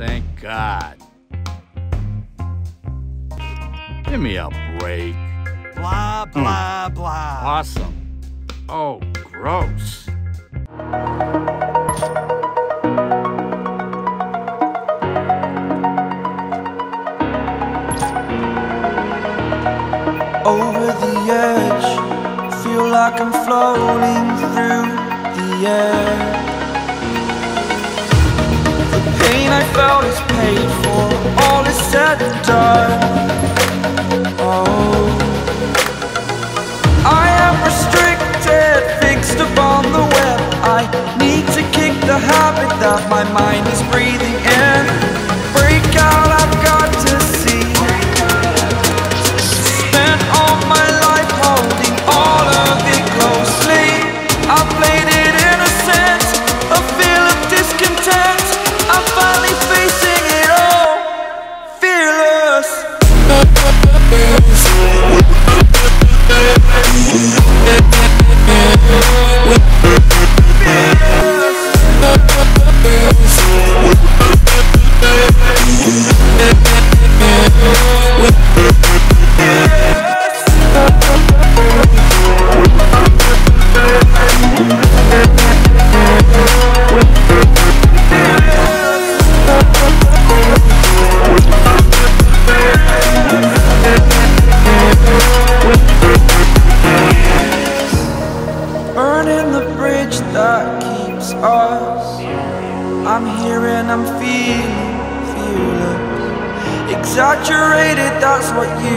Thank God. Give me a break. Blah, blah, blah. Awesome. Oh, gross. Over the edge, feel like I'm floating through the air. The pain I felt is paid for, all is said and done. Oh, I am restricted, fixed upon the web. I need to kick the habit that my mind is breathing in. Break out, I've got to see. Spent all my life holding all of it closely. I played it innocent, a feel of discontent. I'm finally facing it all, fearless. Exaggerated, that's what you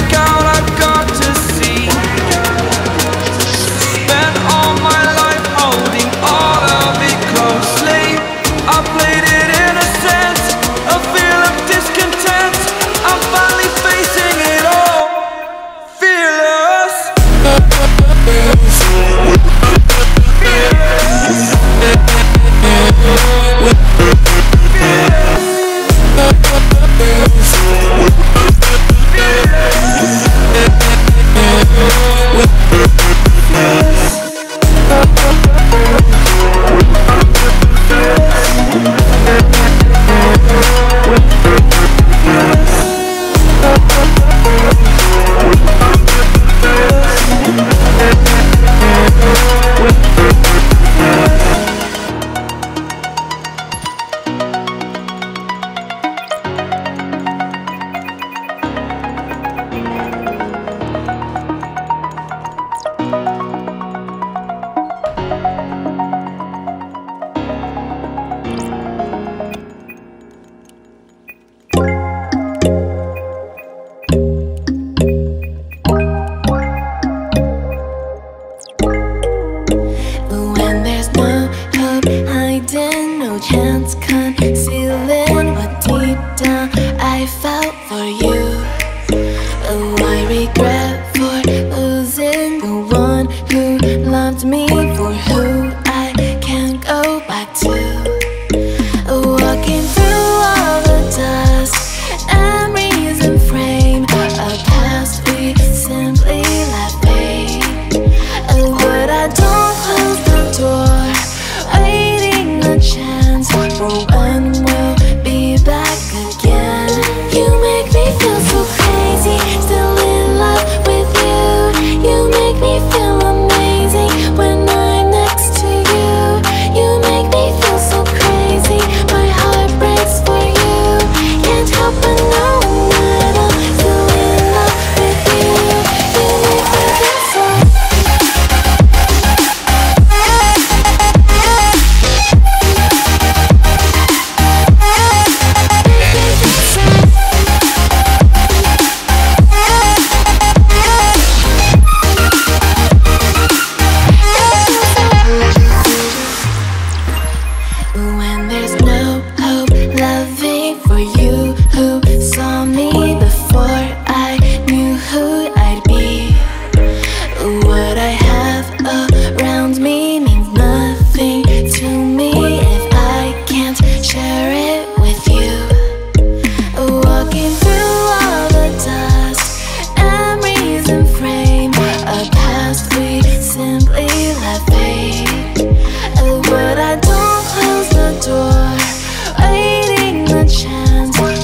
Oh, still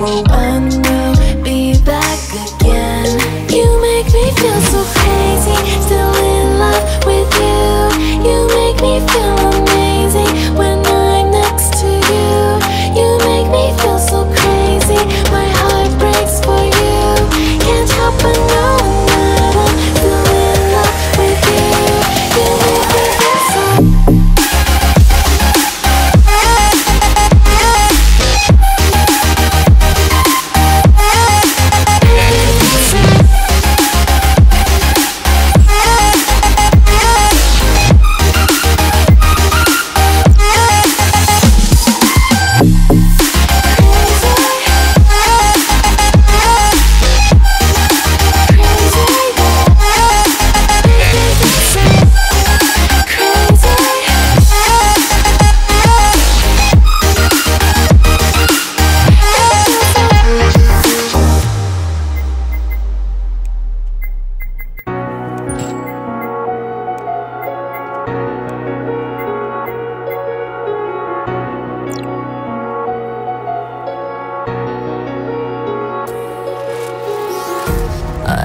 will one will be back again. You make me feel so crazy, still in love with you. You make me feel amazing when I'm next to you. You make me feel so crazy, my heart breaks for you. Can't help but know that I'm still in love with you. You make me feel so crazy.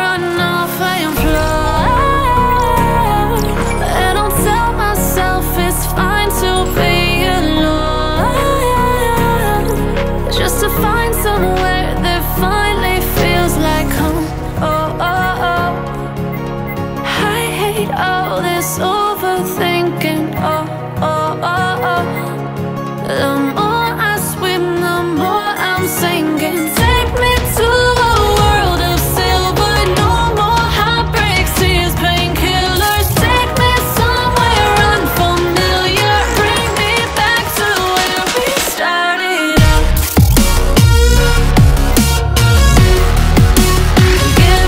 run off and fly. And I'll tell myself it's fine to be alone, just to find somewhere that finally feels like home. Oh, oh, oh, I hate all this overthinking, oh, oh, oh, oh. The more I swim, the more I'm sinking. Take me to a world of silver, no more heartbreaks, tears, painkillers. Take me somewhere unfamiliar, bring me back to where we started out. Get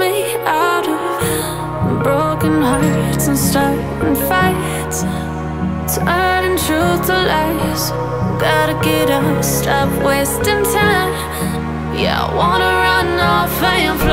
me out of now. Broken hearts and starting fights, turning truth to lies. Gotta get up, stop wasting time. Yeah, I wanna run off and